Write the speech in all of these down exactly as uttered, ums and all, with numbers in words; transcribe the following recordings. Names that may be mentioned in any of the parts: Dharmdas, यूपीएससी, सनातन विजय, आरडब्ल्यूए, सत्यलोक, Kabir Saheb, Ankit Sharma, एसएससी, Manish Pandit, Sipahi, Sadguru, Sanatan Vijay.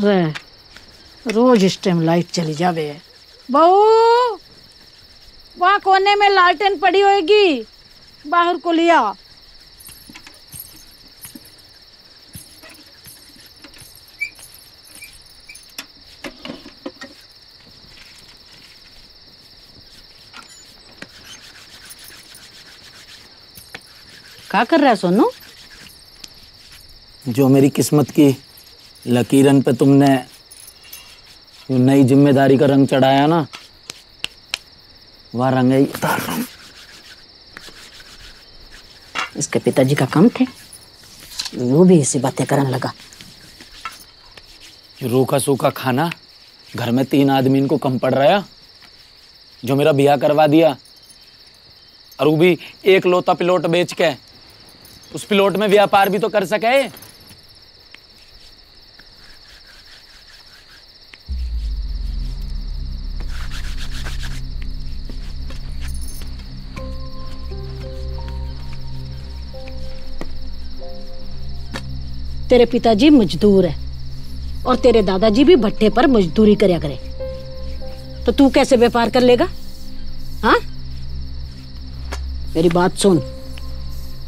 रे, रोज इस time light चली जावे। बहू, वहाँ कोने में लालटेन पड़ी होएगी, बाहर को लिया। क्या कर रहा है सोनू? जो मेरी किस्मत की लकीरन पे तुमने जो नई जिम्मेदारी का रंग चढ़ाया ना, वह रंग ही उतार रहा हूँ। इसके पिताजी का काम थे, वो भी ऐसी बातें करने लगा। रोका सूखा खाना, घर में तीन आदमी को कम पड़ रहा, जो मेरा ब्याह करवा दिया, और वो भी एक लोता पिलोट बेच के। उस पिलोट में व्यापार भी तो कर सके। तेरे पिताजी मजदूर है और तेरे दादाजी भी भट्टे पर मजदूरी करया करे, तो तू कैसे व्यापार कर लेगा? हाँ, मेरी बात सुन,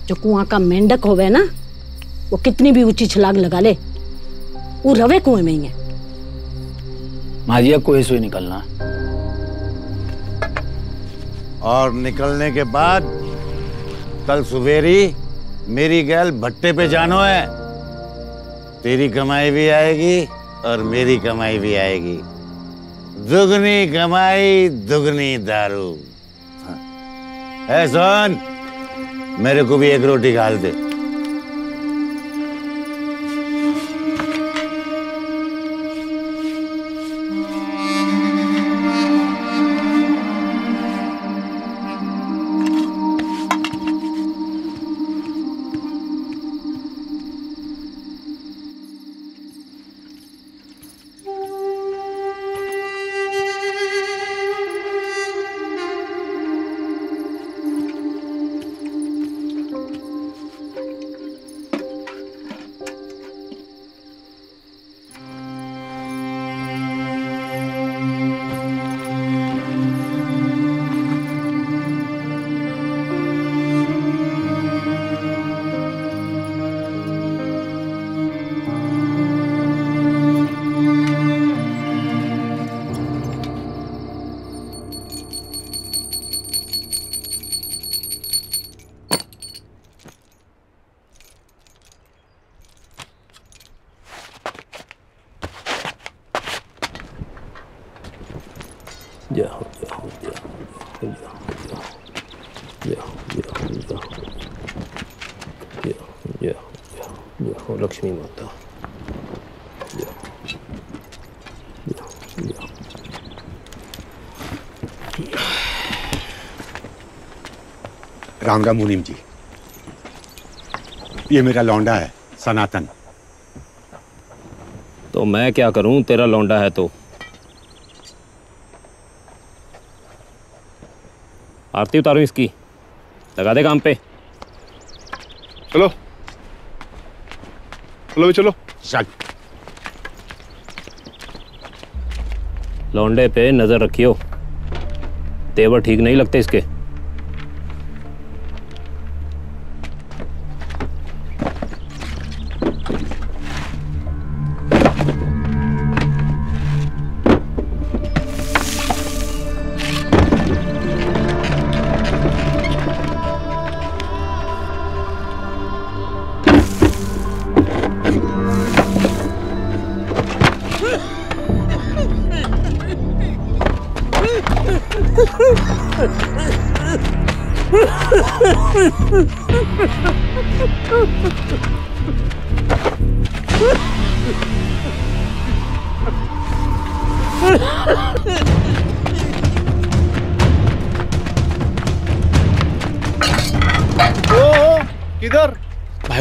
जो कुआं का मेंढक होवे ना, वो कितनी भी ऊंची छलांग लगा ले, वो रवे कुएं में ही है। माजिया कुएं से निकलना, और निकलने के बाद कल सुबेरी मेरी गैल भट्टे पे जानो है। तेरी कमाई भी आएगी और मेरी कमाई भी आएगी, दुगनी कमाई दुगनी दारू। है सोन, मेरे को भी एक रोटी खाल दे। लक्ष्मी माता, राम राम। मुनीम जी, ये मेरा लौंडा है सनातन। तो मैं क्या करूं, तेरा लौंडा है तो। आरती उतारो इसकी, लगा दे काम पे। चलो चलो चलो। लौंडे पे नजर रखियो, तेवर ठीक नहीं लगते इसके।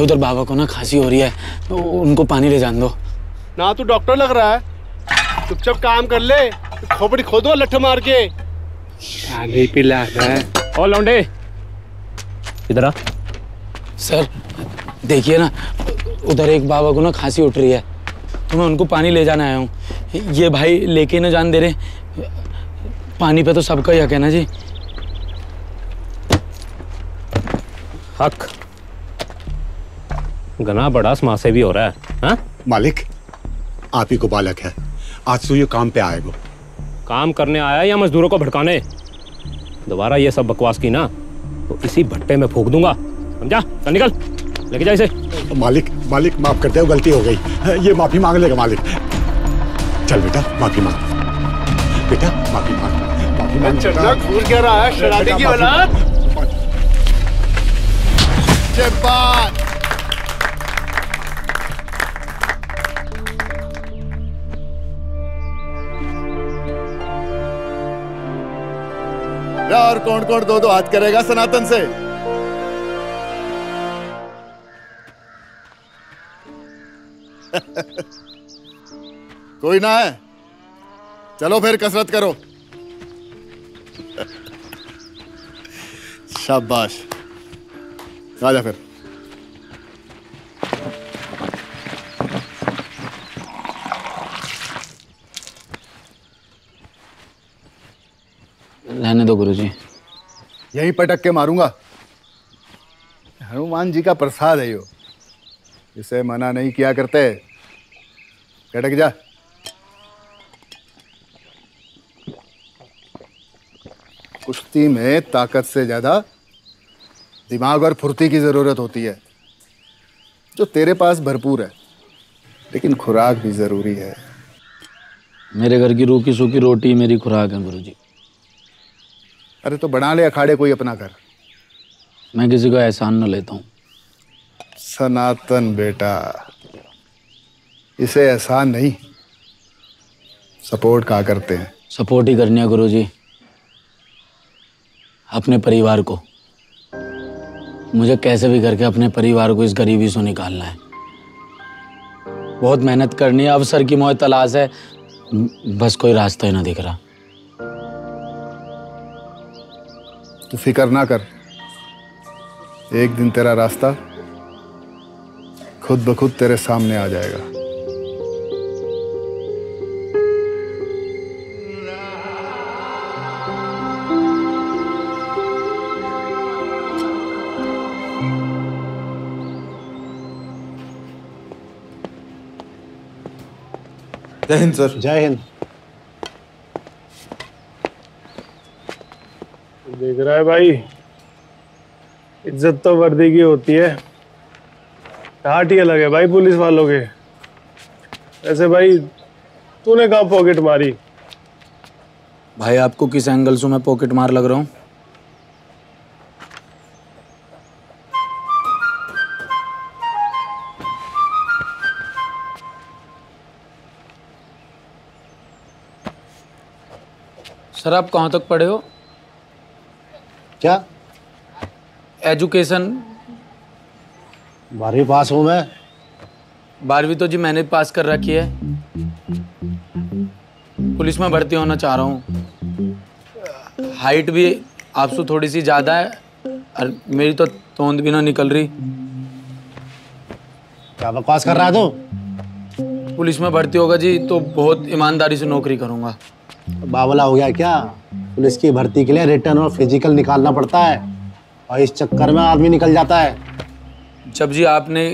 उधर बाबा को ना खांसी हो रही है, तो उनको पानी ले जान दो ना। तू डॉक्टर लग रहा है, चुपचाप काम कर ले, खोपड़ी खोद दो लट्ठे मार के। पानी पिला है। और लौंडे इधर आ। सर देखिए ना, उधर एक बाबा को ना खांसी उठ रही है, तो मैं उनको पानी ले जाने आया हूँ। ये भाई लेके ना जान दे रहे, पानी पे तो सबका ही हक है ना जी। हक गना बड़ा समाज से भी हो रहा है। हा? मालिक आप ही को बालक है, आज तो ये काम पे आएगा। काम करने आया या मजदूरों को भड़काने? दोबारा ये सब बकवास की ना तो इसी भट्टे में फूंक दूंगा, समझा? चल निकल, लेके जा इसे। मालिक मालिक माफ कर दो, गलती हो गई, ये माफी मांग लेगा मालिक। चल बेटा माफी मांग, बेटा माफी मांग, माफी मांग। चल भूल क्या रहा है शराबी की औलाद। और कौन कौन दो दो हाथ करेगा सनातन से? कोई ना है, चलो फिर कसरत करो। शाबाश, आजा फिर। रहने दो गुरुजी, यही पटक के मारूंगा। हनुमान जी का प्रसाद है यो, इसे मना नहीं किया करते। कटक जा। कुश्ती में ताकत से ज्यादा दिमाग और फुर्ती की जरूरत होती है, जो तेरे पास भरपूर है, लेकिन खुराक भी जरूरी है। मेरे घर की रूखी सूखी रोटी मेरी खुराक है गुरुजी। अरे तो बना ले अखाड़े कोई अपना घर। मैं किसी को एहसान न लेता हूँ। सनातन बेटा, इसे एहसान नहीं, सपोर्ट कहा करते हैं। सपोर्ट ही करनी है गुरुजी, अपने परिवार को। मुझे कैसे भी करके अपने परिवार को इस गरीबी से निकालना है। बहुत मेहनत करनी है, अवसर की मोह तलाश है, बस कोई रास्ता ही ना दिख रहा। तू फिक्र ना कर, एक दिन तेरा रास्ता खुद ब खुद तेरे सामने आ जाएगा। जय हिंद सर। जय हिंद। देख रहा है भाई, इज्जत तो वर्दी की होती है, डांट ही अलग है भाई पुलिस वालों के। वैसे भाई तूने कहाँ पॉकेट मारी? भाई आपको किस एंगल से मैं पॉकेट मार लग रहा हूँ? सर आप कहाँ तक पढ़े हो? क्या एजुकेशन? बारहवीं पास हूँ मैं। बारहवीं तो जी मैंने पास कर रखी है। पुलिस में भर्ती होना चाह रहा हूँ। हाइट भी आपसे थोड़ी सी ज़्यादा है और मेरी तो तोंद भी ना निकल रही। क्या बकवास कर रहा है तू? पुलिस में भर्ती होगा जी तो बहुत ईमानदारी से नौकरी करूँगा। बावला हो गया क्या? पुलिस की भर्ती के लिए रिटर्न और फिजिकल निकालना पड़ता है और इस चक्कर में आदमी निकल जाता है। जब जी आपने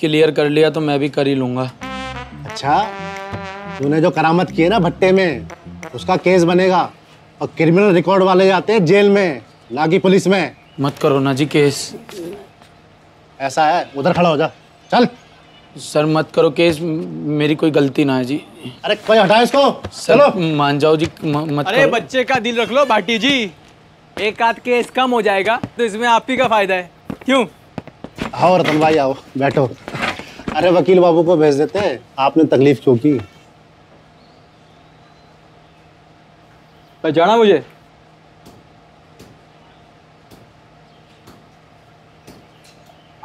क्लियर कर लिया तो मैं भी कर ही लूँगा। अच्छा, तूने जो करामत की है ना भट्टे में, उसका केस बनेगा और क्रिमिनल रिकॉर्ड वाले जाते हैं जेल में, ना कि पुलिस में। मत करो ना जी केस। ऐसा है, उधर खड़ा हो जा। चल। सर मत करो केस, मेरी कोई गलती ना है जी। अरे कोई हटाए इसको। चलो मान जाओ जी, मत करो। अरे बच्चे का दिल रख लो भाटी जी, एक आध केस कम हो जाएगा तो इसमें आप ही का फायदा है। क्यों? आओ रतन भाई आओ, बैठो। अरे वकील बाबू को भेज देते हैं, आपने तकलीफ क्यों की? पहचाना मुझे?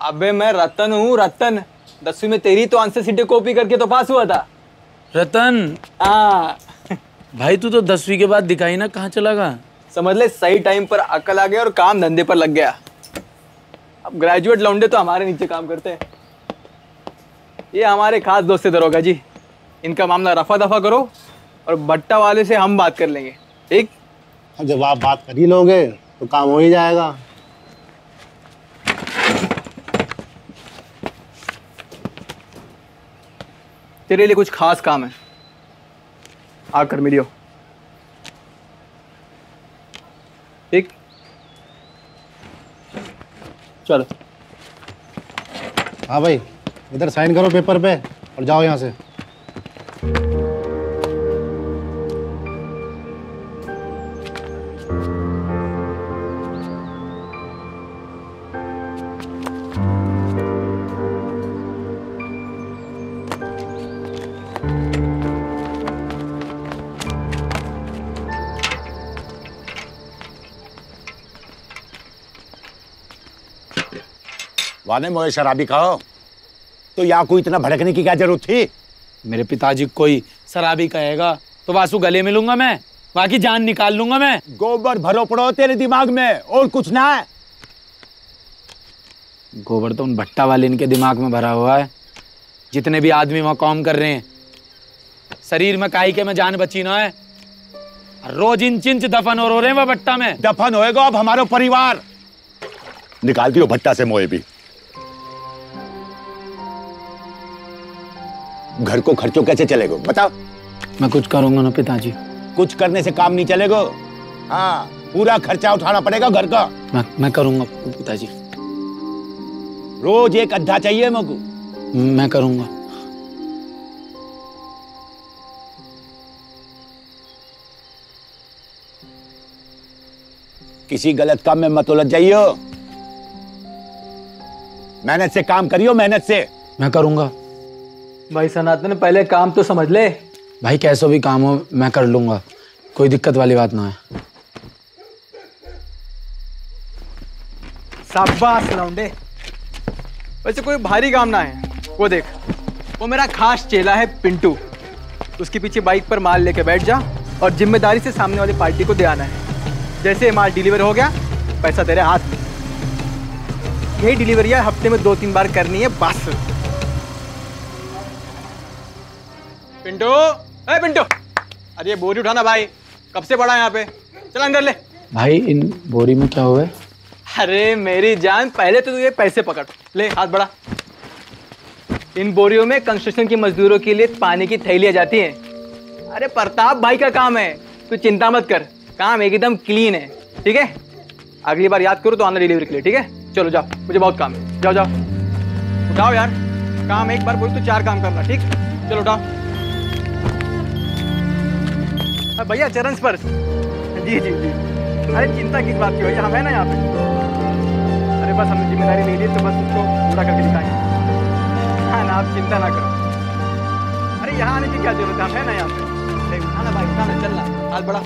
अबे मैं रतन हूँ, रतन। दसवीं में तेरी तो आंसर सीटें कॉपी करके तो पास हुआ था रतन। हाँ भाई तू तो दसवीं के बाद दिखाई ना कहाँ चला गया। समझ ले सही टाइम पर अकल आ गया और काम धंधे पर लग गया। अब ग्रेजुएट लौंडे तो हमारे नीचे काम करते हैं। ये हमारे खास दोस्त है दरोगा जी, इनका मामला रफा दफा करो और बट्टा वाले से हम बात कर लेंगे। ठीक, जब आप बात कर ही लोगे तो काम हो ही जाएगा। तेरे लिए कुछ खास काम है, आकर मिलियो। ठीक, चलो। हाँ भाई, इधर साइन करो पेपर पे और जाओ यहाँ से। वाने मोए शराबी खाओ तो यहाँ को इतना भड़कने की क्या जरूरत थी? मेरे पिताजी कोई शराबी कहेगा तो वासु गले मिलूंगा मैं, बाकी जान निकाल लूंगा मैं। गोबर भरो पड़ो तेरे दिमाग में, और कुछ ना है। गोबर तो उन भट्टा वाले इनके दिमाग में भरा हुआ है, जितने भी आदमी वहाँ काम कर रहे हैं। शरीर में काई के में जान बची ना है, रोज इंच इंच दफन हो रहे हैं वह भट्टा में। दफन होएगा अब हमारा परिवार। निकाल दियो भट्टा से मोए भी। घर को खर्चो कैसे चलेगा बताओ? मैं कुछ करूंगा ना पिताजी। कुछ करने से काम नहीं चलेगा। हाँ, पूरा खर्चा उठाना पड़ेगा घर का। मैं मैं करूंगा पिताजी। रोज एक अद्धा चाहिए मुझको। मैं करूंगा। किसी गलत काम में मत उलझ जाइयो। मेहनत से काम करियो, मेहनत से। मैं करूंगा। भाई सनातन, पहले काम तो समझ ले। भाई कैसो भी काम हो मैं कर लूंगा, कोई दिक्कत वाली बात ना है। शाबाश लौंडे। वैसे कोई भारी काम ना है। वो देख, वो मेरा खास चेला है पिंटू, उसके पीछे बाइक पर माल लेके बैठ जा और जिम्मेदारी से सामने वाली पार्टी को दे आना है। जैसे माल डिलीवर हो गया पैसा तेरे हाथ में। यही डिलीवरी हफ्ते में दो तीन बार करनी है बस। पिंटू, अरे पिंटू, अरे ये बोरी उठाना भाई, कब से पड़ा है यहाँ पे। चल अंदर ले। भाई इन बोरी में क्या हुआ है? अरे मेरी जान, पहले तो तू ये पैसे पकड़ ले, हाथ बड़ा। इन बोरियों में कंस्ट्रक्शन के मजदूरों के लिए पानी की थैलियाँ जाती हैं। अरे प्रताप भाई का काम है, तू चिंता मत कर, काम एकदम क्लीन है। ठीक है, अगली बार याद करो तो आना डिलीवरी के लिए। ठीक है, चलो जाओ, मुझे बहुत काम है। जाओ जाओ, उठाओ यार। काम एक बार बोलो तो चार काम करना। ठीक, चलो उठाओ भैया। चरण स्पर्श। जी जी जी। अरे चिंता किस बात की भैया, हम है ना यहाँ पे। अरे बस हमने जिम्मेदारी ले ली तो बस उसको पूरा करके दिखाएंगे। हाँ ना, आप चिंता ना करो। अरे यहाँ आने की क्या जरूरत है, हम है ना यहाँ पे। उठाना भाई, उठाना, चलना, हाथ बढ़ा।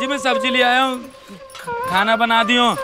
जी मैं सब्जी ले आया हूँ, खाना बना दियो।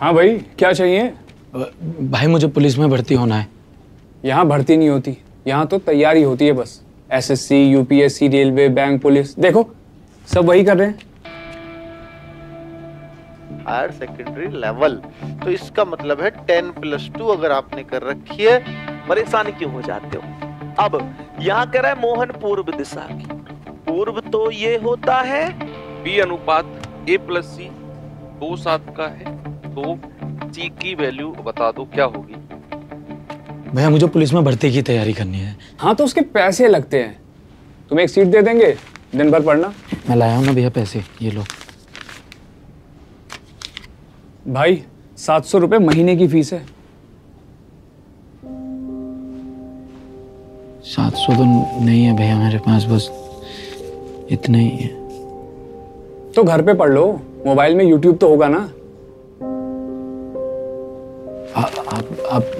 हाँ भाई, क्या चाहिए? भाई मुझे पुलिस में भर्ती होना है। यहाँ भर्ती नहीं होती, यहाँ तो तैयारी होती है बस। एसएससी, यूपीएससी, railway, bank, police, देखो सब वही कर रहे हैं। हायर सेकेंडरी लेवल, तो इसका मतलब है टेन प्लस टू अगर आपने कर रखी है। परेशान क्यों हो जाते हो? अब यहाँ कह रहा है मोहन पूर्व दिशा की। पूर्व तो ये होता है बी अनुपात ए प्लस सी, दो सात का है तो सी की वैल्यू बता दो क्या होगी। भैया मुझे पुलिस में भर्ती की तैयारी करनी है। हाँ तो उसके पैसे लगते हैं, तुम्हें एक सीट दे देंगे, दिन भर पढ़ना। मैं लाया हूँ ना भैया पैसे, ये लो। भाई सात सौ रुपये महीने की फीस है। सात सौ तो नहीं है भैया मेरे पास, बस इतना ही है। तो घर पे पढ़ लो, मोबाइल में यूट्यूब तो होगा ना। आ, आप आप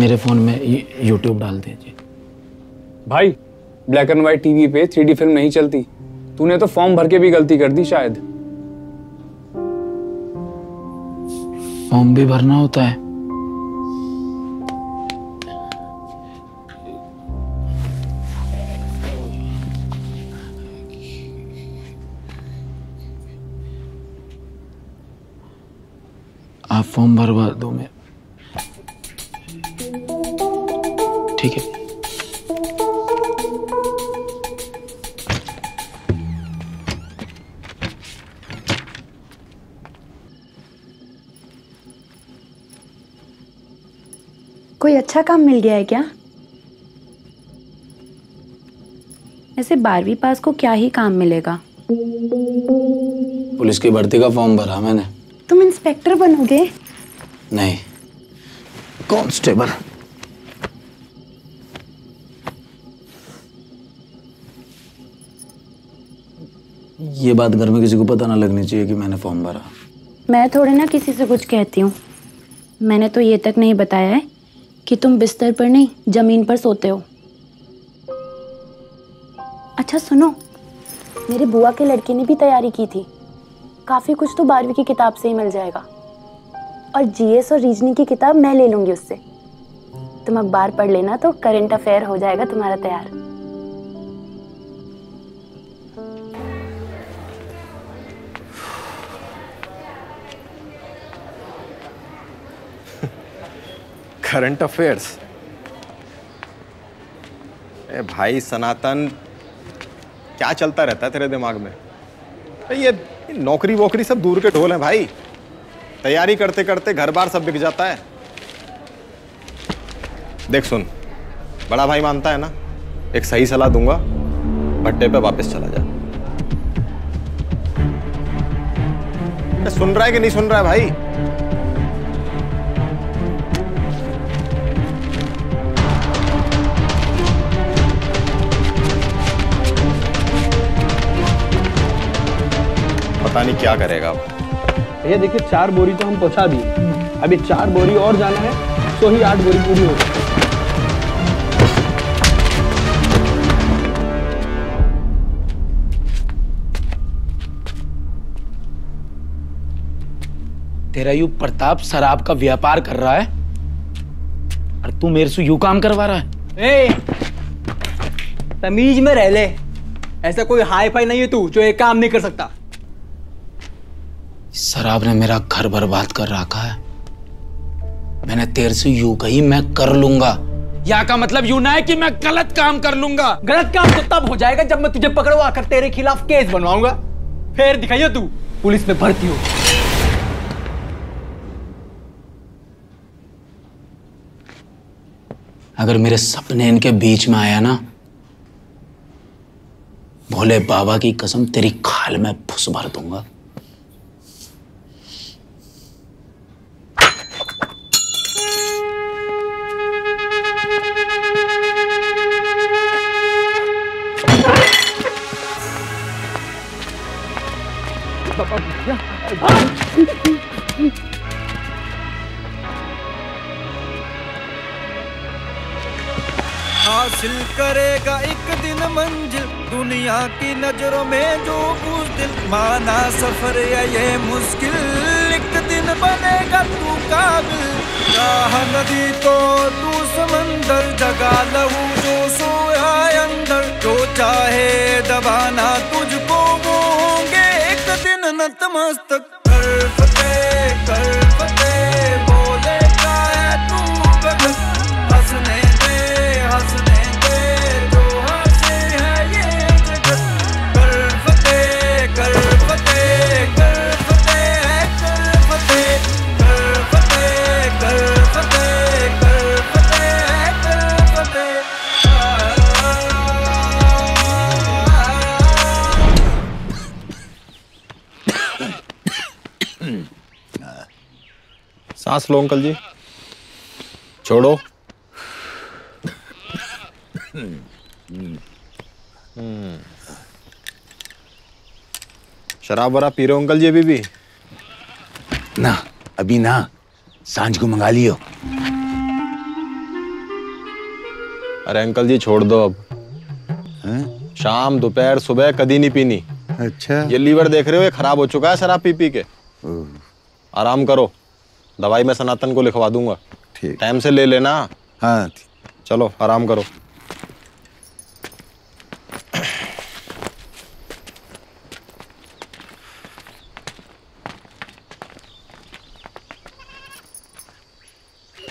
मेरे फोन में यूट्यूब डाल दीजिए। भाई ब्लैक एंड व्हाइट टीवी पे थ्री डी फिल्म नहीं चलती। तूने तो फॉर्म भर के भी गलती कर दी शायद। फॉर्म भी भरना होता है। आप फॉर्म भरवा दो, मैं ठीक है। कोई अच्छा काम मिल गया है क्या? ऐसे बारहवीं पास को क्या ही काम मिलेगा। पुलिस की भर्ती का फॉर्म भरा मैंने। तुम इंस्पेक्टर बनोगे? नहीं, कांस्टेबल। ये बात घर में किसी को पता ना लगनी चाहिए कि मैंने फॉर्म भरा। मैं थोड़े ना किसी से कुछ कहती हूँ। मैंने तो ये तक नहीं बताया है कि तुम बिस्तर पर नहीं जमीन पर सोते हो। अच्छा सुनो, मेरे बुआ के लड़के ने भी तैयारी की थी। काफी कुछ तो बारहवीं की किताब से ही मिल जाएगा, और जीएस और रीजनिंग की किताब मैं ले लूंगी उससे। तुम अखबार पढ़ लेना तो करंट अफेयर हो जाएगा तुम्हारा तैयार। Current affairs? ए भाई सनातन, क्या चलता रहता है तेरे दिमाग में? ये नौकरी वोकरी सब दूर के ढोल हैं भाई। तैयारी करते करते घर बार सब बिक जाता है। देख सुन, बड़ा भाई मानता है ना, एक सही सलाह दूंगा, भट्टे पे वापस चला जा। सुन रहा है कि नहीं सुन रहा है भाई? पता नहीं क्या करेगा। ये देखिए, चार बोरी तो हम पहुंचा दी, अभी चार बोरी और जाना है तो ही आठ बोरी पूरी हो। तेरा यू प्रताप शराब का व्यापार कर रहा है और तू मेरे से यू काम करवा रहा है। ए, तमीज में रह ले। ऐसा कोई हाई फाई नहीं है तू जो एक काम नहीं कर सकता। शराब ने मेरा घर बर्बाद कर रखा है। मैंने तेरे से यू कही मैं कर लूंगा, या का मतलब यू ना है कि मैं गलत काम कर लूंगा। गलत काम तो तब हो जाएगा जब मैं तुझे पकड़वा कर तेरे खिलाफ केस बनवाऊंगा, फिर दिखाइयो तू पुलिस में भर्ती हो। अगर मेरे सपने इनके बीच में आया ना, भोले बाबा की कसम तेरी खाल में फुस भर दूंगा। हासिल करेगा एक दिन मंजिल, दुनिया की नजरों में जो कुछ दिल माना सफर या ये मुश्किल। एक दिन बनेगा तू काबिल, चाह नदी तो तू समंदर, जगा लहू जो सोया अंदर, जो चाहे दबाना तुझको वो होंगे एक दिन नतमस्तक। कर फतेह कर फतेह बोले का है तू बगस, हंसने दे हंसने दे जो हंसे है ये जगत। कर फतेह कर फतेह कर फतेह कर फतेह कर फतेह कर फतेह कर फतेह कर फतेह। सांस लो अंकल जी, छोड़ो। शराब वराब पी रहे हो अंकल जी अभी भी? ना अभी ना, सांझ को मंगा लियो। अरे अंकल जी छोड़ दो अब। हैं? शाम दोपहर सुबह कभी नहीं पीनी। अच्छा, ये लीवर देख रहे हो, ये खराब हो चुका है शराब पी पी के। आराम करो, दवाई मैं सनातन को लिखवा दूंगा, टाइम से ले लेना। हाँ चलो आराम करो।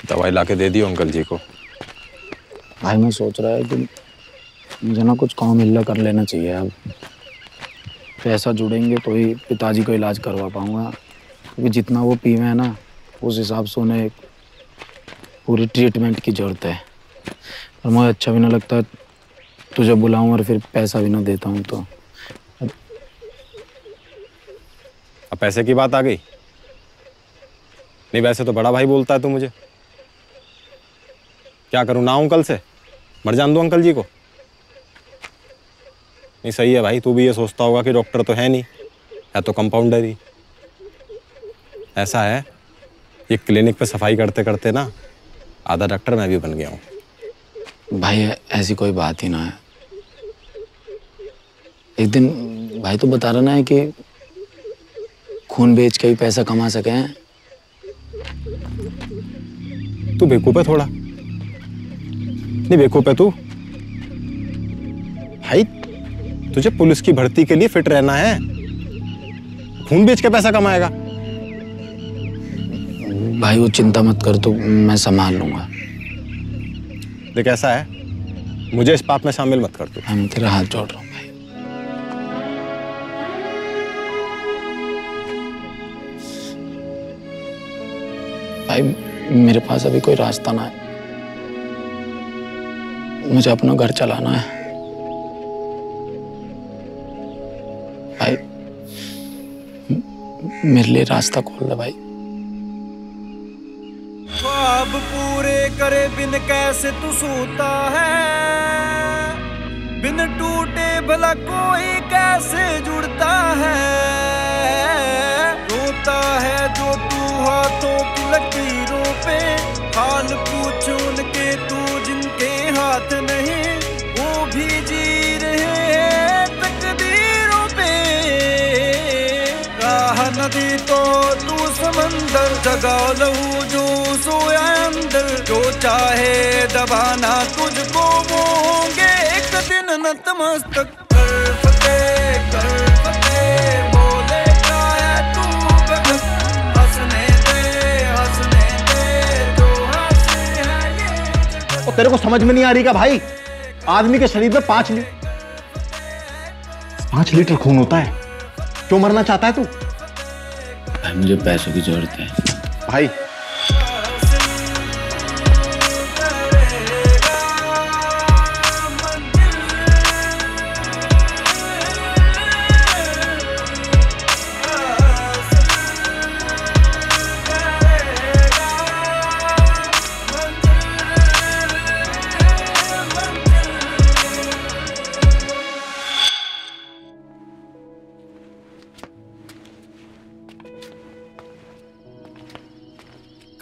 दवाई लाके दे दियो अंकल जी को। भाई मैं सोच रहा है कि मुझे ना कुछ काम हिल्ला कर लेना चाहिए अब। पैसा जुड़ेंगे तो ही पिताजी को इलाज करवा पाऊंगा, क्योंकि जितना वो पीवे है ना उस हिसाब से उन्हें पूरी ट्रीटमेंट की ज़रूरत है। और मुझे अच्छा भी ना लगता है तुझे बुलाऊं और फिर पैसा भी ना देता हूं। तो अब पैसे की बात आ गई। नहीं वैसे तो बड़ा भाई बोलता है तू मुझे। क्या करूं ना अंकल से, मर जान दूं अंकल जी को? नहीं सही है भाई, तू भी ये सोचता होगा कि डॉक्टर तो है नहीं, या तो कंपाउंडर ही। ऐसा है ये क्लिनिक पे सफाई करते करते ना आधा डॉक्टर मैं भी बन गया हूँ। भाई ऐसी कोई बात ही ना है। एक दिन भाई तो बता रहा ना है कि खून बेच के ही पैसा कमा सके हैं। तू बेवकूफ है थोड़ा, नहीं बेवकूफ है तू भाई। तुझे पुलिस की भर्ती के लिए फिट रहना है, खून बेच के पैसा कमाएगा। भाई वो चिंता मत कर, तो मैं संभाल लूंगा। देख ऐसा है, मुझे इस पाप में शामिल मत कर तू। मैं तेरा हाथ जोड़ रहा हूँ भाई। भाई मेरे पास अभी कोई रास्ता ना है, मुझे अपना घर चलाना है। भाई मेरे लिए रास्ता खोल दे भाई। ख्वाब पूरे करे बिन कैसे तू सोता है, बिन टूटे भला कोई कैसे जुड़ता है। रोता है जो तू हाथों की लकीरों पे, हाल पूछ उनके तू जिनके हाथ नहीं, वो भी जी रहे तकदीरों पे। राह नदी तो तू समंदर, जगा लहू जो सोया अंदर, जो चाहे दबाना तुझको वो होंगे एक दिन नतमस्तक। कर फतेह कर फतेह बोले का है तू बगस, हंसने दे हंसने दे जो हंसे है ये जगत। और तेरे को समझ में नहीं आ रही का भाई, आदमी के शरीर में पांच लीटर पांच लीटर खून होता है, क्यों मरना चाहता है तू? भाई मुझे पैसों की जरूरत है भाई।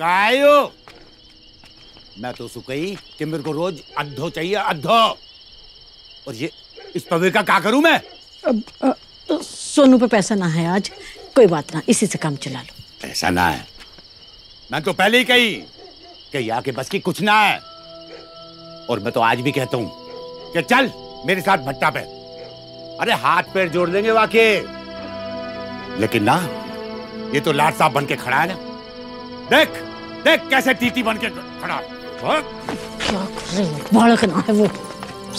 कायो मैं तो सुकई कि मेरे को रोज अद्धो चाहिए अद्धो, और ये इस पवे का क्या करूं मैं? अब, अब, सोनू पे पैसा ना है आज, कोई बात ना, इसी से काम चला लो। ऐसा ना है। मैं तो पहले ही कही कि यहाँ के बस की कुछ ना है, और मैं तो आज भी कहता हूँ कि चल मेरे साथ भट्टा पे। अरे हाथ पैर जोड़ देंगे वाकई, लेकिन ना ये तो लाट साहब बन के खड़ा है ना। देख देख कैसे टीटी बन के खड़ा है। क्या कर रही है? बालक ना है वो,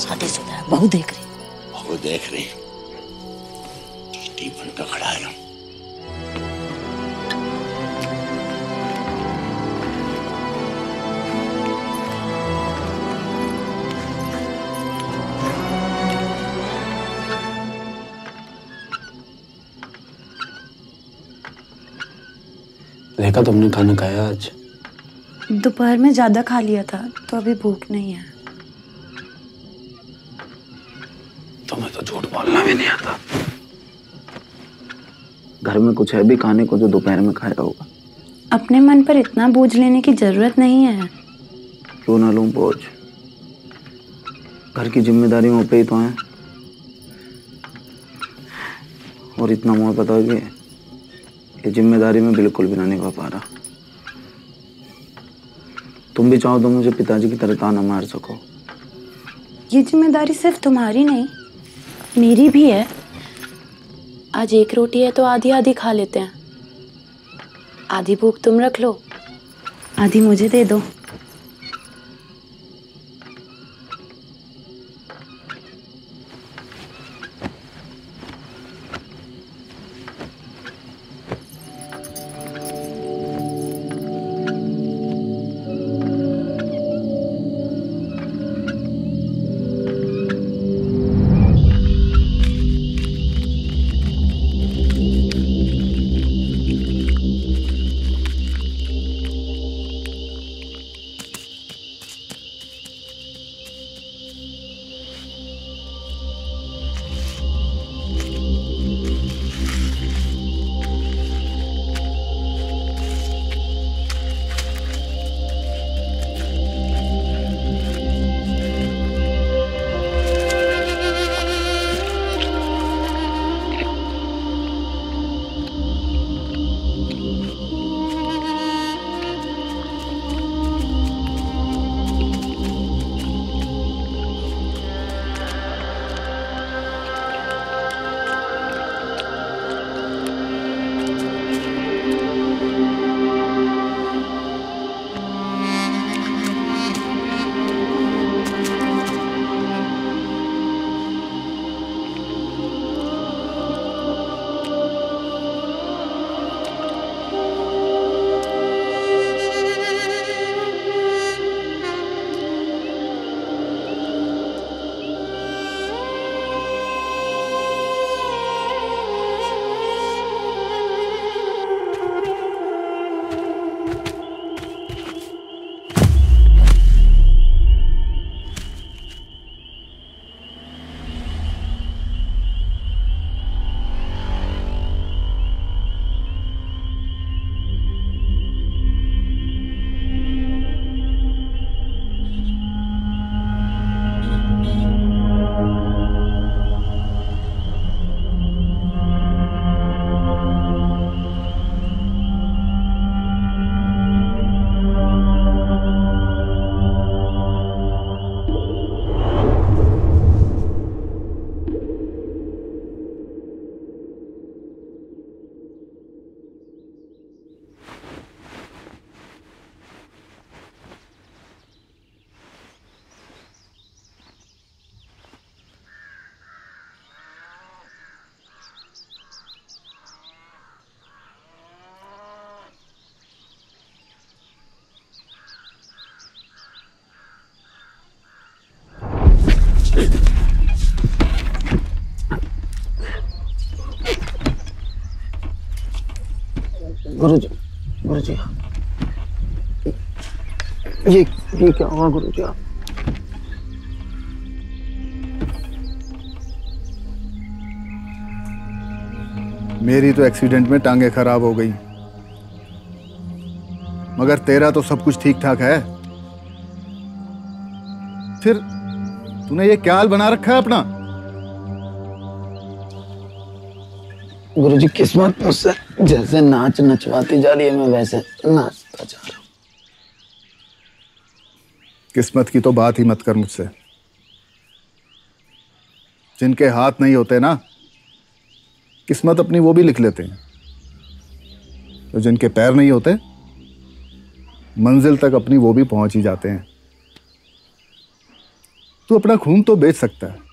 शादी शुदा है, बहू देख रही है। बहू देख रही है, टीटी बन के खड़ा है ना। देखा तुमने खाना खाया आज? दोपहर में ज्यादा खा लिया था तो अभी भूख नहीं है। तुम्हें तो झूठ बोलना भी नहीं आता। घर में कुछ है भी खाने को जो दोपहर में खाया होगा? अपने मन पर इतना बोझ लेने की जरूरत नहीं है। क्यों ना लूं बोझ? घर की जिम्मेदारी मुझ पे ही तो है। और इतना मुझे पता है कि ये जिम्मेदारी में बिल्कुल भी ना निभा पा रहा। तुम भी चाहो तो मुझे पिताजी की तरह ताना मार सको। ये जिम्मेदारी सिर्फ तुम्हारी नहीं, मेरी भी है। आज एक रोटी है तो आधी आधी खा लेते हैं। आधी भूख तुम रख लो, आधी मुझे दे दो। गुरुजी, गुरुजी, ये ये क्या हुआ गुरुजी? आप मेरी तो एक्सीडेंट में टांगे खराब हो गई, मगर तेरा तो सब कुछ ठीक ठाक है। फिर तूने ये क्या हाल बना रखा है अपना? गुरुजी किस्मत मुझसे जैसे नाच नचवाती जा रही है मैं वैसे नाचता जा रहा हूँ। किस्मत की तो बात ही मत कर मुझसे। जिनके हाथ नहीं होते ना किस्मत अपनी वो भी लिख लेते हैं, तो जिनके पैर नहीं होते मंजिल तक अपनी वो भी पहुंच ही जाते हैं। तू अपना खून तो बेच सकता है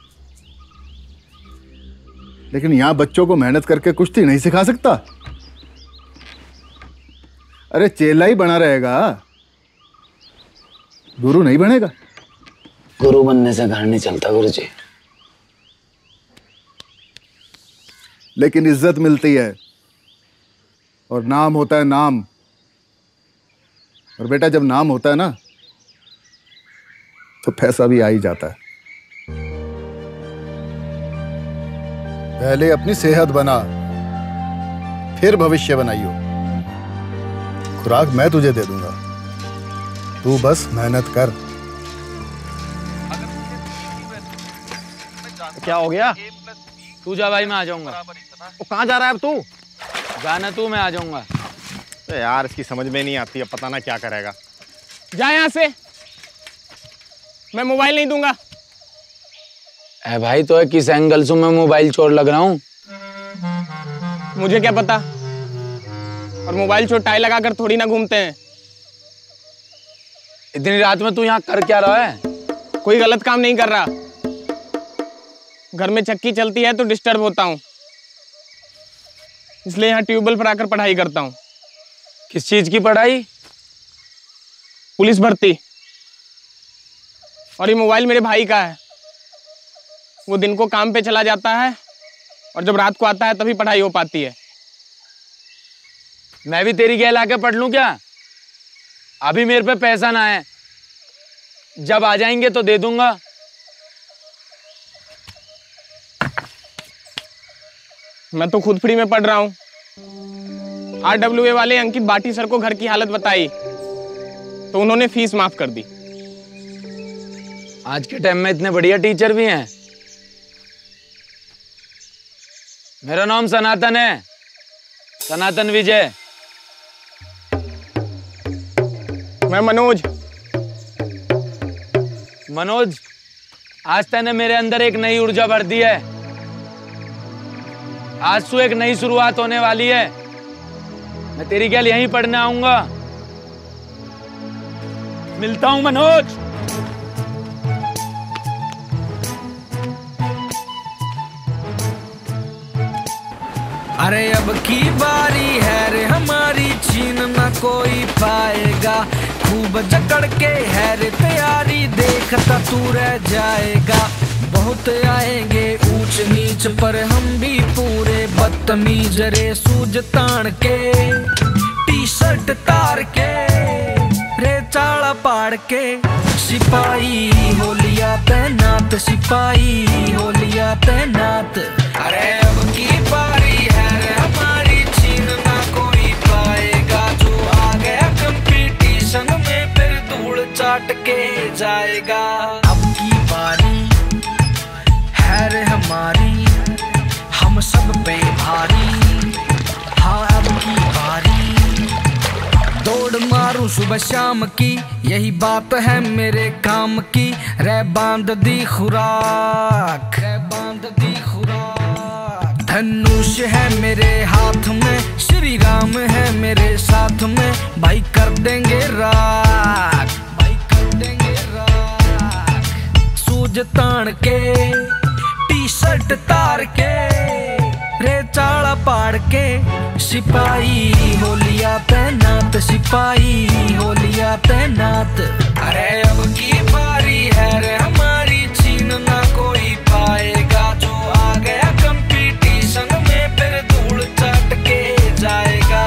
लेकिन यहां बच्चों को मेहनत करके कुश्ती नहीं सिखा सकता। अरे चेला ही बना रहेगा, गुरु नहीं बनेगा। गुरु बनने से घर नहीं चलता गुरुजी। लेकिन इज्जत मिलती है और नाम होता है नाम, और बेटा जब नाम होता है ना तो पैसा भी आ ही जाता है। पहले अपनी सेहत बना फिर भविष्य बनाइयो। खुराक मैं तुझे दे दूंगा, तू बस मेहनत कर। क्या हो गया? तू जा भाई, मैं आ जाऊंगा। वो कहाँ जा रहा है अब? तू जाना, तू मैं आ जाऊंगा। तो यार इसकी समझ में नहीं आती, अब पता ना क्या करेगा। जा यहाँ से, मैं मोबाइल नहीं दूंगा। ए भाई तो है किस एंगल से मैं मोबाइल चोर लग रहा हूँ? मुझे क्या पता? और मोबाइल चोर टाई लगाकर थोड़ी ना घूमते हैं। इतनी रात में तू यहाँ कर क्या रहा है? कोई गलत काम नहीं कर रहा, घर में चक्की चलती है तो डिस्टर्ब होता हूँ, इसलिए यहाँ ट्यूबवेल पर आकर पढ़ाई करता हूँ। किस चीज की पढ़ाई? पुलिस भर्ती। और ये मोबाइल मेरे भाई का है, वो दिन को काम पे चला जाता है और जब रात को आता है तभी पढ़ाई हो पाती है। मैं भी तेरी गैल आके पढ़ लूँ क्या? अभी मेरे पे पैसा ना है, जब आ जाएंगे तो दे दूंगा। मैं तो खुद फ्री में पढ़ रहा हूँ। आरडब्ल्यूए वाले अंकित बाटी सर को घर की हालत बताई तो उन्होंने फीस माफ कर दी। आज के टाइम में इतने बढ़िया टीचर भी हैं। मेरा नाम सनातन है, सनातन विजय। मैं मनोज। मनोज, आज तूने मेरे अंदर एक नई ऊर्जा भर दी है। आज से एक नई शुरुआत होने वाली है। मैं तेरी गैल यहीं पढ़ने आऊंगा। मिलता हूं मनोज। अरे अब की बारी है रे हमारी, छीन ना कोई पाएगा। खूब जकड़ के है रे तैयारी, देखता तू रह जाएगा। बहुत आएंगे ऊंच नीच पर हम भी पूरे बदतमीज रे। सूज तान के, टी शर्ट तार के, रे चाड़ा पाड़ के। सिपाही हो लिया तैनात, सिपाही हो लिया तैनात। अरे अब की पारी है रे हमारी, छीन ना कोई पाएगा। जो आ गया कंपटीशन में फिर धूल चाट के जाएगा। अब की पारी है हमारी, हम सब पे भारी। हाँ अब की बारी, दौड़ मारूं सुबह शाम की, यही बात है मेरे काम की। रे बांध दी खुराक, रे बांध दी खुराक। धनुष है मेरे हाथ में, श्री राम है मेरे साथ में। भाई कर देंगे राख, भाई कर देंगे राख। सूझ तान के, शर्ट तार के, रे चाड़ा पाड़ के। सिपाही हो लिया तैनात, सिपाही हो लिया तैनात। अरे अब की बारी है रे हमारी, छीन ना कोई पाएगा। जो आ गया कंपटीशन में फिर धूल चाट के जाएगा।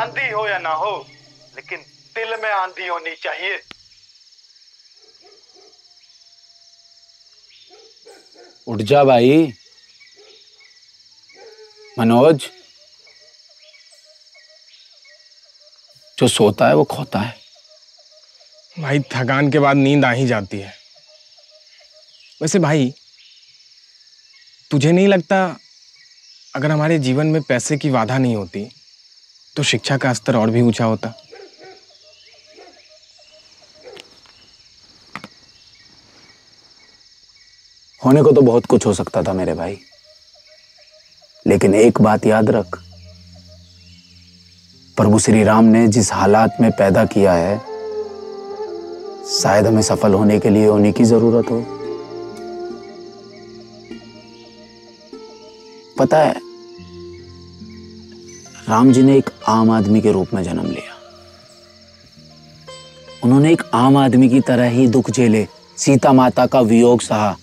आंधी हो या ना हो, लेकिन दिल में आंधी होनी चाहिए। उठ जा भाई। मनोज, जो सोता है वो खोता है। भाई थकान के बाद नींद आ ही जाती है। वैसे भाई, तुझे नहीं लगता अगर हमारे जीवन में पैसे की बाधा नहीं होती तो शिक्षा का स्तर और भी ऊंचा होता? होने को तो बहुत कुछ हो सकता था मेरे भाई, लेकिन एक बात याद रख, प्रभु श्री राम ने जिस हालात में पैदा किया है, शायद हमें सफल होने के लिए उन्हीं की जरूरत हो। पता है, राम जी ने एक आम आदमी के रूप में जन्म लिया। उन्होंने एक आम आदमी की तरह ही दुख झेले, सीता माता का वियोग सहा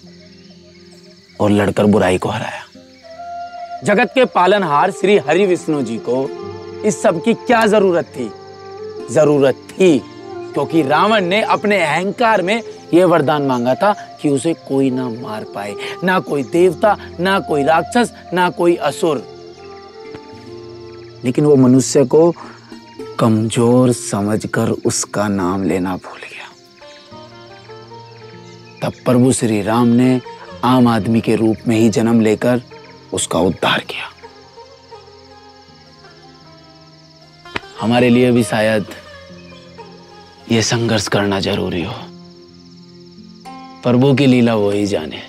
और लड़कर बुराई को हराया। जगत के पालनहार श्री हरि विष्णु जी को इस सब की क्या जरूरत थी? जरूरत थी क्योंकि रावण ने अपने अहंकार में यह वरदान मांगा था कि उसे कोई ना मार पाए, ना कोई देवता, ना कोई राक्षस, ना कोई असुर। लेकिन वो मनुष्य को कमजोर समझकर उसका नाम लेना भूल गया। तब प्रभु श्री राम ने आम आदमी के रूप में ही जन्म लेकर उसका उद्धार किया। हमारे लिए भी शायद यह संघर्ष करना जरूरी हो। प्रभु की लीला वो ही जाने।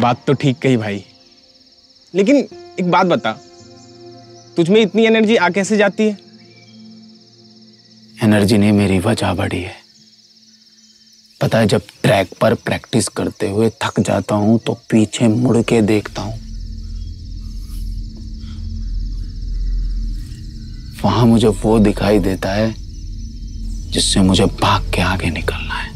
बात तो ठीक कही भाई, लेकिन एक बात बता, तुझमें इतनी एनर्जी आ कैसे जाती है? एनर्जी ने मेरी वजह बढ़ी है। पता है, जब ट्रैक पर प्रैक्टिस करते हुए थक जाता हूं तो पीछे मुड़ के देखता हूं, वहां मुझे वो दिखाई देता है जिससे मुझे भाग के आगे निकलना है।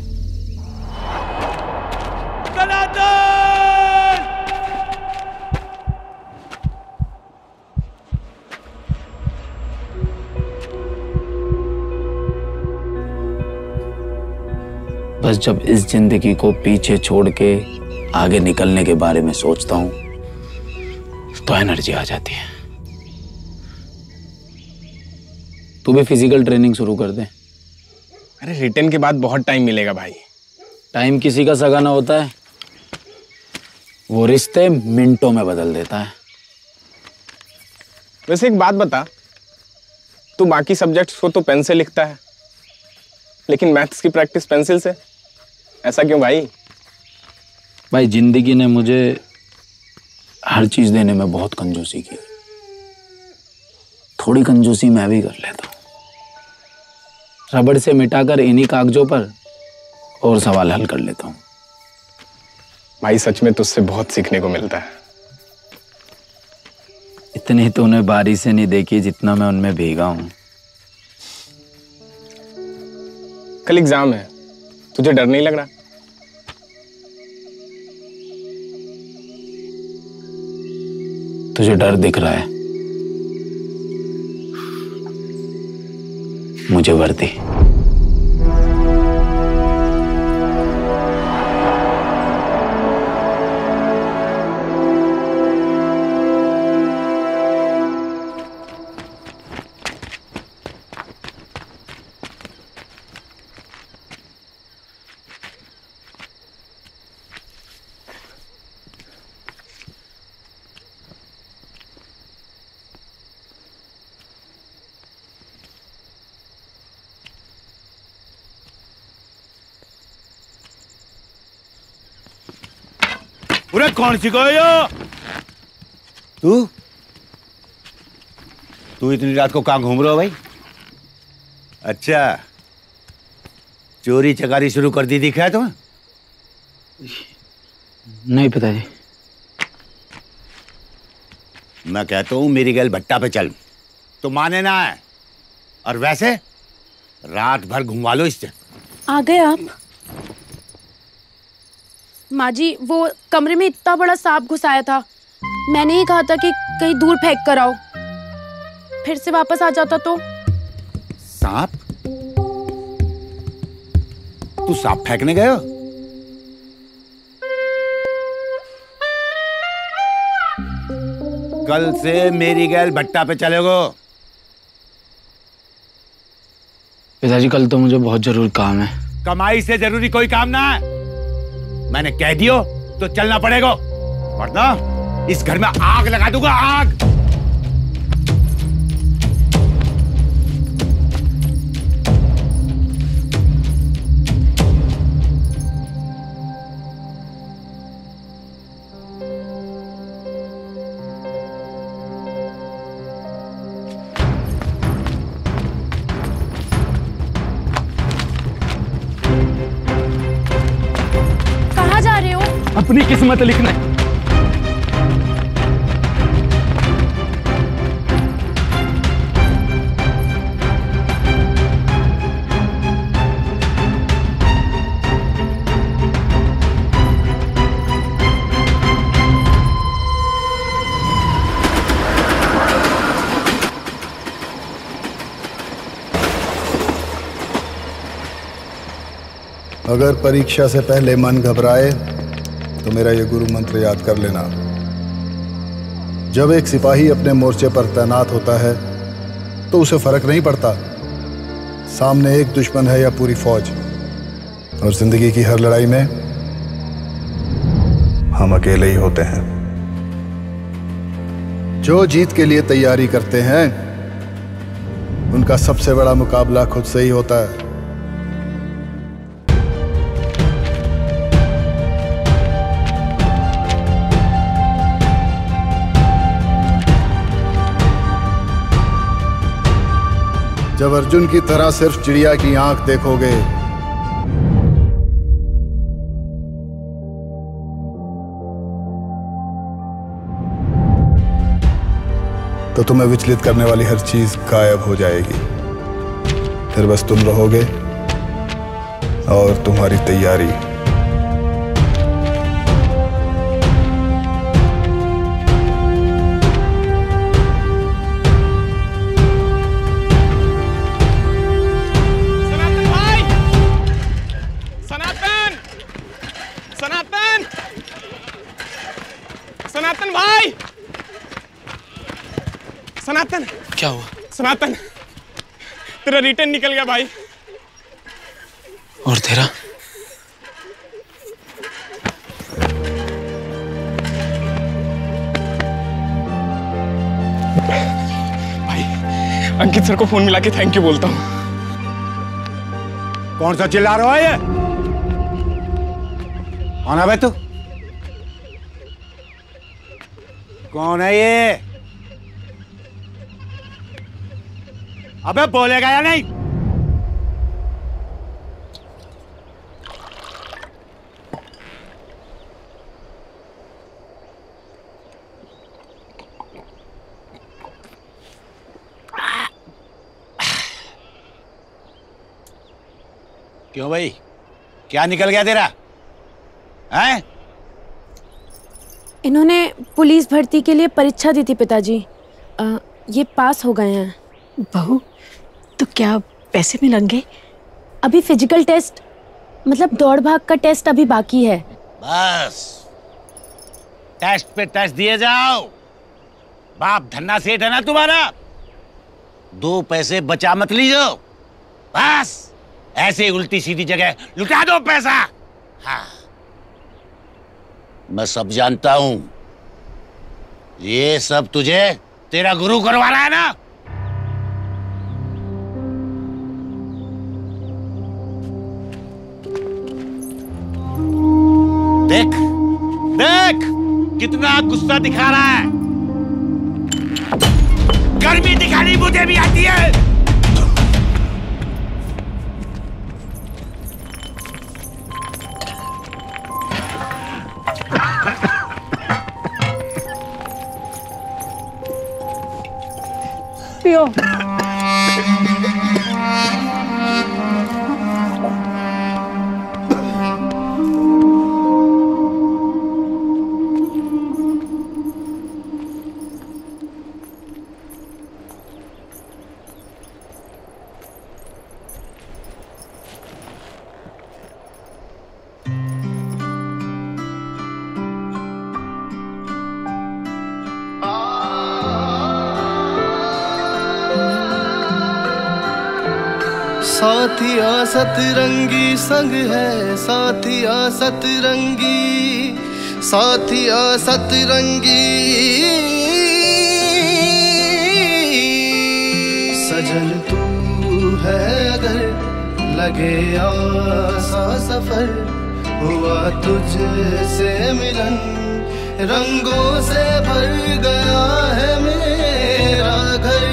बस जब इस जिंदगी को पीछे छोड़ के आगे निकलने के बारे में सोचता हूं तो एनर्जी आ जाती है। तू भी फिजिकल ट्रेनिंग शुरू कर दे। अरे रिटर्न के बाद बहुत टाइम मिलेगा भाई। टाइम किसी का सगाना होता है, वो रिश्ते मिनटों में बदल देता है। वैसे एक बात बता, तू बाकी सब्जेक्ट्स को तो पेन से लिखता है, लेकिन मैथ्स की प्रैक्टिस पेंसिल से, ऐसा क्यों भाई? भाई जिंदगी ने मुझे हर चीज देने में बहुत कंजूसी की। थोड़ी कंजूसी मैं भी कर लेता हूँ। रबड़ से मिटाकर इन्हीं कागजों पर और सवाल हल कर लेता हूं। भाई सच में तुझसे बहुत सीखने को मिलता है। इतनी तो उन्हें बारिश से नहीं देखी जितना मैं उनमें भीगा हूं। कल एग्जाम है, तुझे डर नहीं लग रहा? तुझे डर दिख रहा है, मुझे वर्दी। कौन सिखाया? तू तू इतनी रात को कहाँ घूम रहा हो भाई? अच्छा, चोरी चकारी शुरू कर दी दिखा तुम्हें? नहीं पिताजी। मैं कहता हूँ मेरी गैल भट्टा पे चल, तो माने ना है। और वैसे रात भर घुमा लो इससे। आ गए आप? माँ जी, वो कमरे में इतना बड़ा सांप घुसाया था, मैंने ही कहा था कि कहीं दूर फेंक कर आओ। फिर से वापस आ जाता तो? सांप? तू सांप फेंकने गया? कल से मेरी गैल भट्टा पे चलेगो। पिताजी कल तो मुझे बहुत जरूरी काम है। कमाई से जरूरी कोई काम ना है। मैंने कह दियो तो चलना पड़ेगा, वरना इस घर में आग लगा दूंगा। आग अपनी किस्मत लिखना है। अगर परीक्षा से पहले मन घबराए तो मेरा ये गुरु मंत्र याद कर लेना। जब एक सिपाही अपने मोर्चे पर तैनात होता है तो उसे फर्क नहीं पड़ता सामने एक दुश्मन है या पूरी फौज, और जिंदगी की हर लड़ाई में हम अकेले ही होते हैं। जो जीत के लिए तैयारी करते हैं उनका सबसे बड़ा मुकाबला खुद से ही होता है। जब अर्जुन की तरह सिर्फ चिड़िया की आंख देखोगे तो तुम्हें विचलित करने वाली हर चीज गायब हो जाएगी। फिर बस तुम रहोगे और तुम्हारी तैयारी। सनातन भाई, सनातन क्या हुआ? सनातन तेरा रिटर्न निकल गया भाई। और तेरा? भाई अंकित सर को फोन मिला के थैंक यू बोलता हूं। कौन सा चिल्ला रहा है? कौन है भाई तू? कौन है ये? अबे बोलेगा या नहीं? क्यों भाई, क्या निकल गया तेरा? हैं? इन्होंने पुलिस भर्ती के लिए परीक्षा दी थी पिताजी, ये पास हो गए हैं। बहू, तो क्या पैसे भी लग गए? अभी फिजिकल टेस्ट मतलब दौड़ भाग का टेस्ट अभी बाकी है। बस टेस्ट पे टेस्ट दिए जाओ। बाप धन्ना सेठ है ना तुम्हारा, दो पैसे बचा मत लीजो। बस ऐसे उल्टी सीधी जगह लुटा दो पैसा। हाँ मैं सब जानता हूं, ये सब तुझे तेरा गुरु करवा रहा है ना। देख देख कितना गुस्सा दिखा रहा है। गर्मी दिखानी मुझे भी आती है। साथिया सतरंगी संग है, साथिया सतरंगी, साथिया सतरंगी। सजन तू है अगर लगे आसा सफर, हुआ तुझसे मिलन रंगों से भर गया है मेरा घर।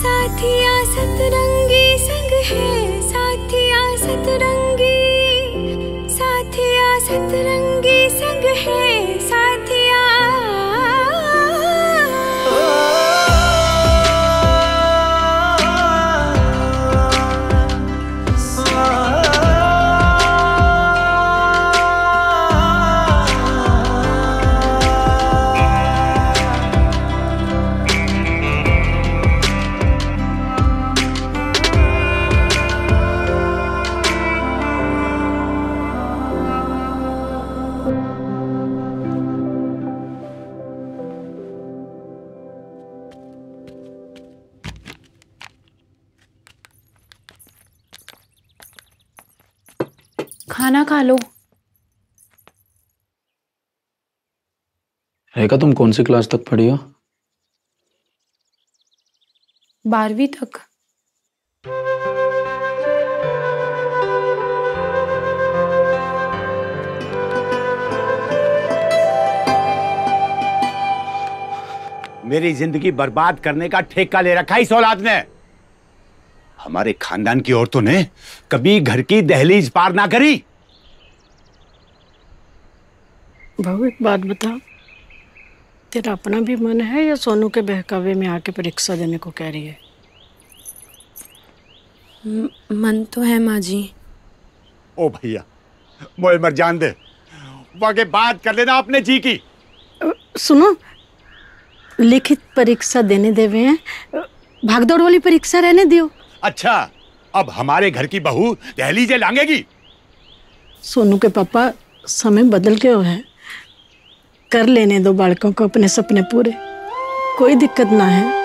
साथिया सतरंगी संग है, साथिया सतरंगी, साथिया सतरंगी संग है साथिया। खाना खा लो। रेखा, तुम कौन सी क्लास तक पढ़ी हो? बारहवीं तक। मेरी जिंदगी बर्बाद करने का ठेका ले रखा है इस औलाद ने। हमारे खानदान की औरतों ने कभी घर की दहलीज पार ना करी। भाव, एक बात बता, तेरा अपना भी मन है या सोनू के बहकावे में आके परीक्षा देने को कह रही है? म, मन तो है माँ जी। ओ भैया, मोए मर जान दे, आगे बात कर लेना अपने जी की। सुनो, लिखित परीक्षा देने देवे हैं, भागदौड़ वाली परीक्षा रहने दियो। अच्छा, अब हमारे घर की बहू दहलीजे लांगेगी? सोनू के पापा समय बदल गए हैं, कर लेने दो बालकों को अपने सपने पूरे, कोई दिक्कत ना है।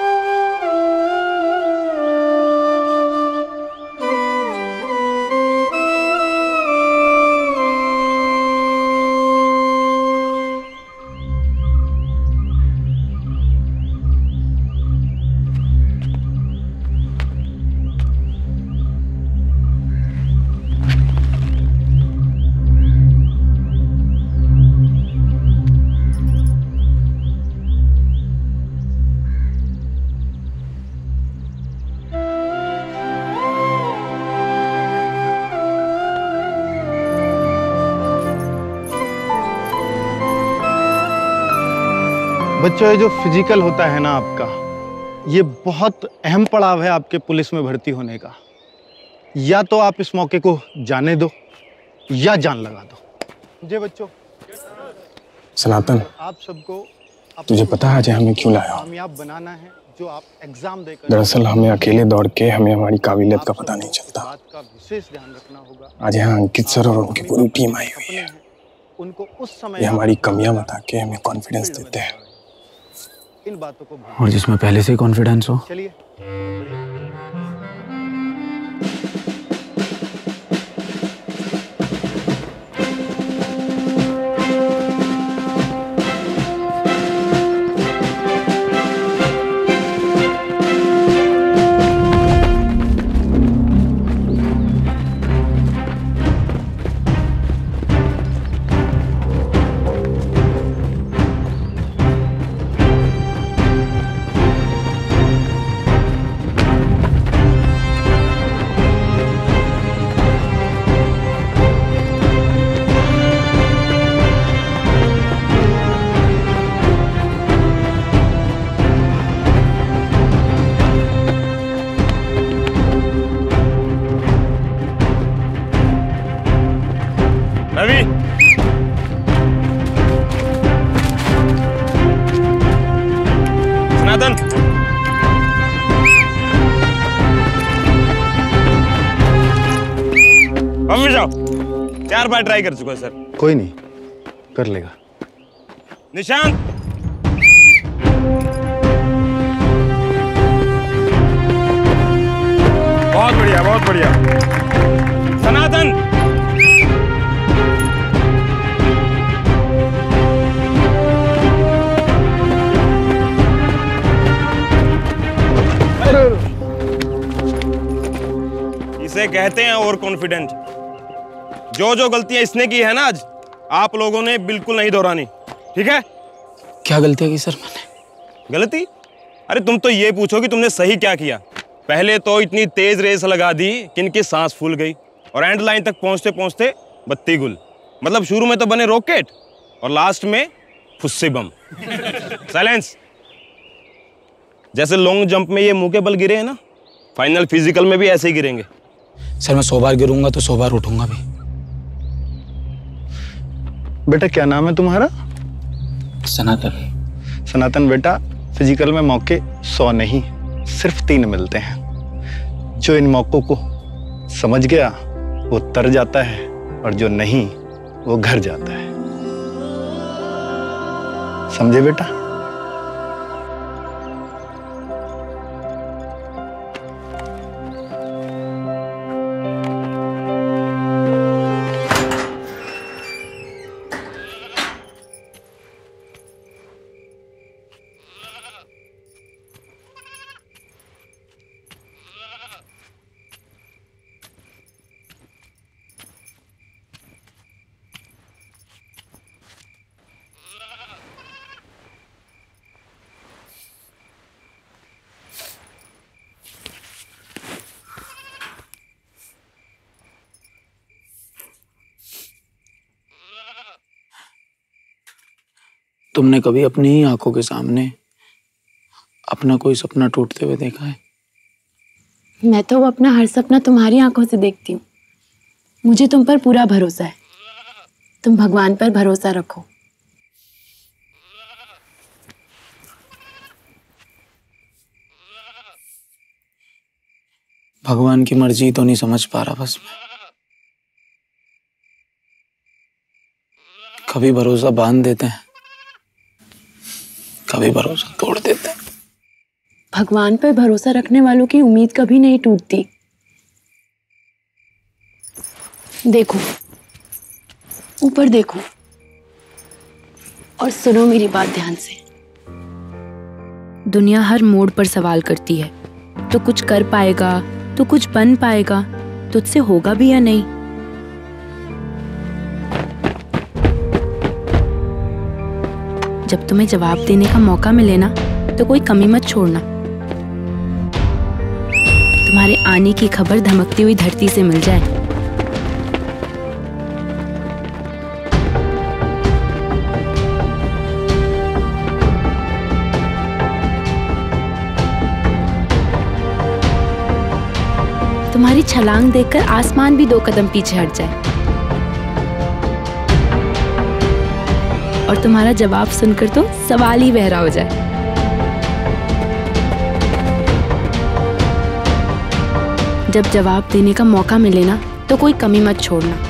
बच्चों, ये जो फिजिकल होता है ना आपका, ये बहुत अहम पड़ाव है आपके पुलिस में भर्ती होने का। या तो आप इस मौके को जाने दो या जान लगा दो। जी बच्चों। सनातन, आप सबको, तुझे पता है आज हमें क्यों लाया? कामयाब बनाना है जो आप एग्जाम देकर। दरअसल हमें अकेले दौड़ के हमें हमारी काबिलियत का पता नहीं चलता। बात का विशेष ध्यान रखना होगा। आज यहाँ अंकित सर और उनकी पूरी टीम आई हुई है। उनको उस समय ये हमारी कमियां बता के हमें कॉन्फिडेंस देते हैं, इन बातों को, और जिसमें पहले से ही कॉन्फिडेंस हो। चलिए, चार बार ट्राई कर चुका है सर। कोई नहीं, कर लेगा। निशांत। इसे कहते हैं ओवर कॉन्फिडेंट। जो जो गलतियां इसने की है ना आज, आप लोगों ने बिल्कुल नहीं दोहरानी, ठीक है? क्या गलती की सर मैंने? गलती? अरे तुम तो ये पूछो कि तुमने सही क्या किया। पहले तो इतनी तेज रेस लगा दी कि इनकी सांस फूल गई और एंड लाइन तक पहुंचते पहुंचते बत्ती गुल। मतलब शुरू में तो बने रॉकेट और लास्ट में फुस्से बम। साइलेंस। जैसे लॉन्ग जंप में ये मुंह के बल गिरे हैं ना, फाइनल फिजिकल में भी ऐसे ही गिरेंगे। सर मैं सौ बार गिरूंगा तो सौ बार उठूंगा भी। बेटा क्या नाम है तुम्हारा? सनातन। सनातन बेटा, फिजिकल में मौके सौ नहीं सिर्फ तीन मिलते हैं। जो इन मौकों को समझ गया वो तर जाता है और जो नहीं वो घर जाता है। समझे बेटा? तुमने कभी अपनी ही आंखों के सामने अपना कोई सपना टूटते हुए देखा है? मैं तो अपना हर सपना तुम्हारी आंखों से देखती हूँ। मुझे तुम पर पूरा भरोसा है। तुम भगवान पर भरोसा रखो। भगवान की मर्जी तो नहीं समझ पा रहा बस मैं। कभी भरोसा बांध देते हैं, कभी भरोसा तोड़ देते हैं। भगवान पर भरोसा रखने वालों की उम्मीद कभी नहीं टूटती। देखो ऊपर देखो और सुनो मेरी बात ध्यान से। दुनिया हर मोड़ पर सवाल करती है, तो कुछ कर पाएगा, तो कुछ बन पाएगा, तुझसे होगा भी या नहीं। जब तुम्हें जवाब देने का मौका मिले ना तो कोई कमी मत छोड़ना। तुम्हारे आने की खबर धमकती हुई धरती से मिल जाए तुम्हारी छलांग देखकर आसमान भी दो कदम पीछे हट जाए और तुम्हारा जवाब सुनकर तो सवाल ही बहरा हो जाए। जब जवाब देने का मौका मिले ना तो कोई कमी मत छोड़ना।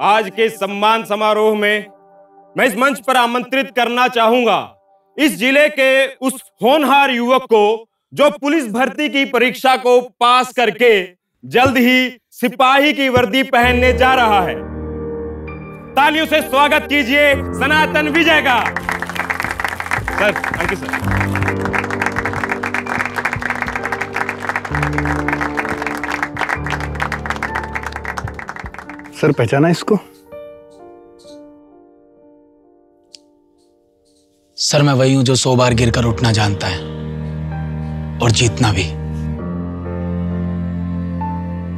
आज के सम्मान समारोह में मैं इस मंच पर आमंत्रित करना चाहूंगा इस जिले के उस होनहार युवक को जो पुलिस भर्ती की परीक्षा को पास करके जल्द ही सिपाही की वर्दी पहनने जा रहा है। तालियों से स्वागत कीजिए सनातन विजय का। Sir, thank you sir. Sir पहचाना इसको? सर मैं वही हूं जो सौ बार गिरकर उठना जानता है और जीतना भी।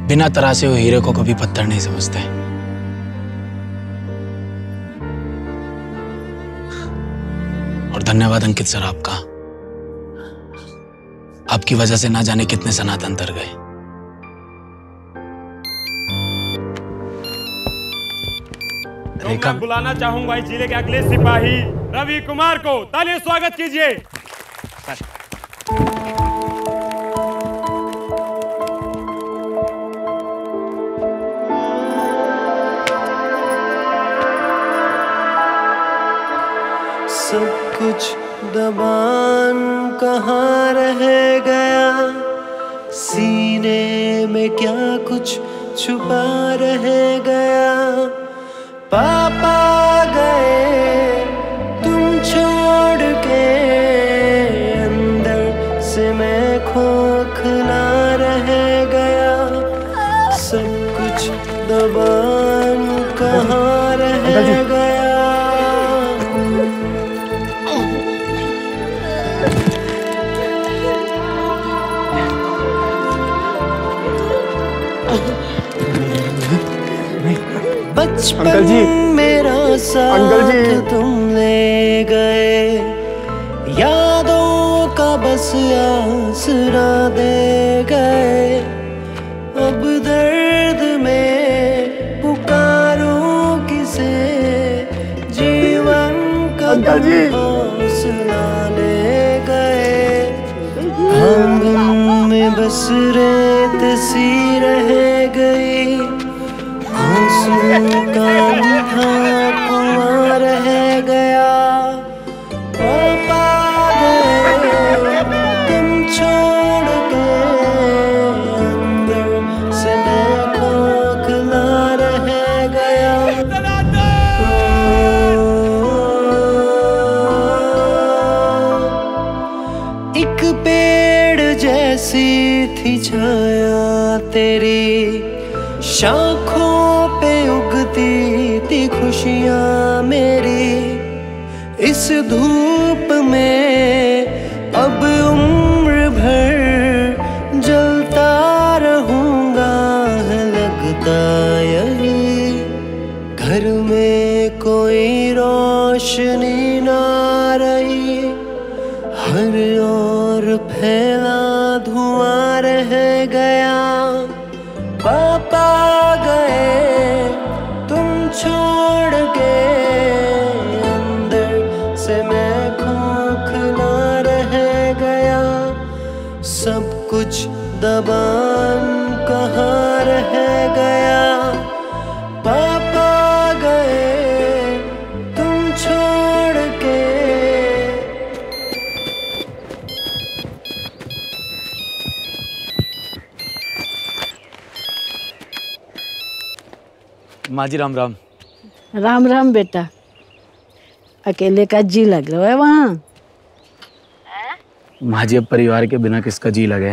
बिना तरासे हुए हीरे को कभी पत्थर नहीं समझते। और धन्यवाद अंकित सर आपका। आपकी वजह से ना जाने कितने सनातन तर गए। मैं बुलाना चाहूंगा इस जिले के अगले सिपाही रवि कुमार को। तालियां स्वागत कीजिए। सब कुछ दबान कहाँ रह गया, सीने में क्या कुछ छुपा रह गया। पापा गए तुम छोड़ के, अंदर से मैं खोखला रह गया। सब कुछ दबान कहाँ रह गया। बचपन मेरा साथ तुम ले गए, यादों का बस आसरा दे गए। अब दर्द में पुकारूं किसे, जीवन का हौसला ले गए। हम में बस रेत सी रह गई, कुआं रह गया। पापा गए तुम छोड़ के, अंदर से मैं खोखला रह गया। एक पेड़ जैसी थी छाया तेरी, शाखों खुशियाँ मेरी। इस धूप में अब उम्र भर जलता रहूँगा, लगता यही घर में कोई रोशनी ना रही। हर ओर फैला धुआं रह गया। पापा गए छोड़ के, अंदर से मैं खोखला रह गया। सब कुछ दबान कहाँ रह गया। पापा गए तुम छोड़ के। माँ जी राम राम। राम राम बेटा, अकेले का जी लग रहा है वहाँ। माँ जी अब परिवार के बिना किसका जी लगे।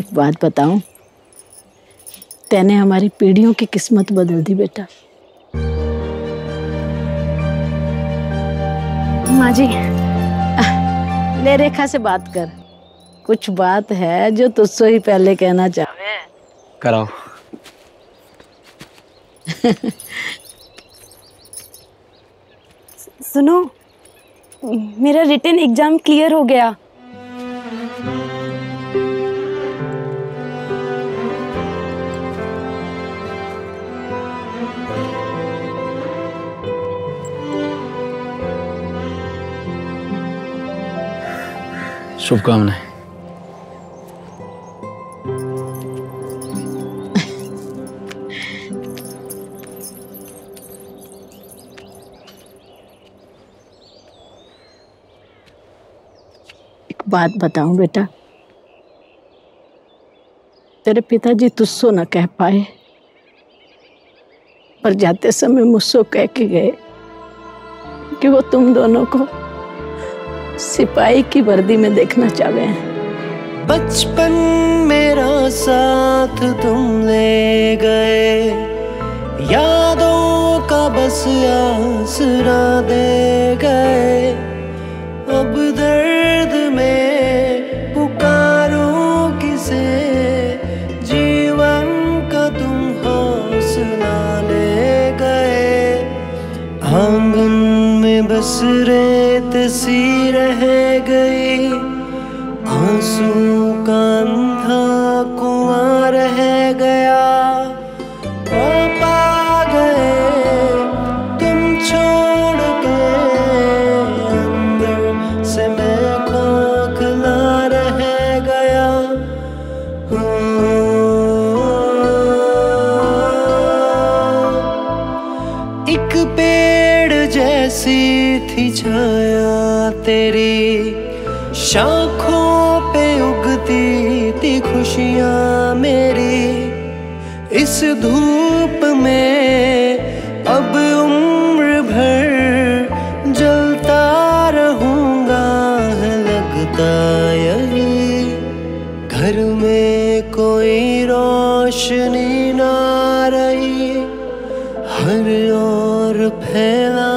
एक बात बताऊं, तैने हमारी पीढ़ियों की किस्मत बदल दी बेटा। माँ जी ले रेखा से बात कर, कुछ बात है जो तुझसे ही पहले कहना चाहे। कराओ। सुनो, मेरा रिटन एग्जाम क्लियर हो गया। शुभकामनाएं। बात बताऊं बेटा, तेरे पिताजी तुझसे ना कह पाए, पर जाते समय मुझसे कह के गए कि वो तुम दोनों को सिपाही की वर्दी में देखना चाहते हैं। बचपन मेरा साथ तुम ले गए, यादों का बस आसरा दे गए। अब दर्द में पुकारूं किसे, जीवन का तुम हौसला ले गए। आंगन में बस रेत सी रह गई, आंसू का अंधा कुआं रह गया। पापा गए तुम छोड़ के, थी छाया तेरी, शाखों पे उगती थी खुशियाँ मेरी। इस धूप में अब उम्र भर जलता रहूँगा लगता यही। घर में कोई रोशनी ना रही, हर ओर फैला